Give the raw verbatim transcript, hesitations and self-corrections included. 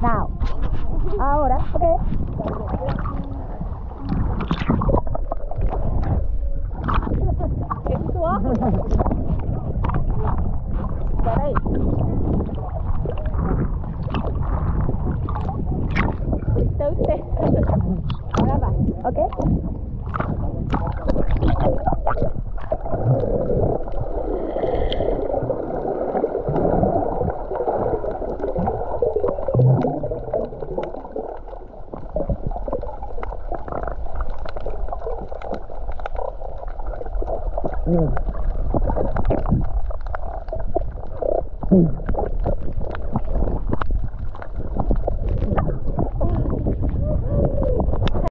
Now. Ahora, ok. Okay. Mm. Mm.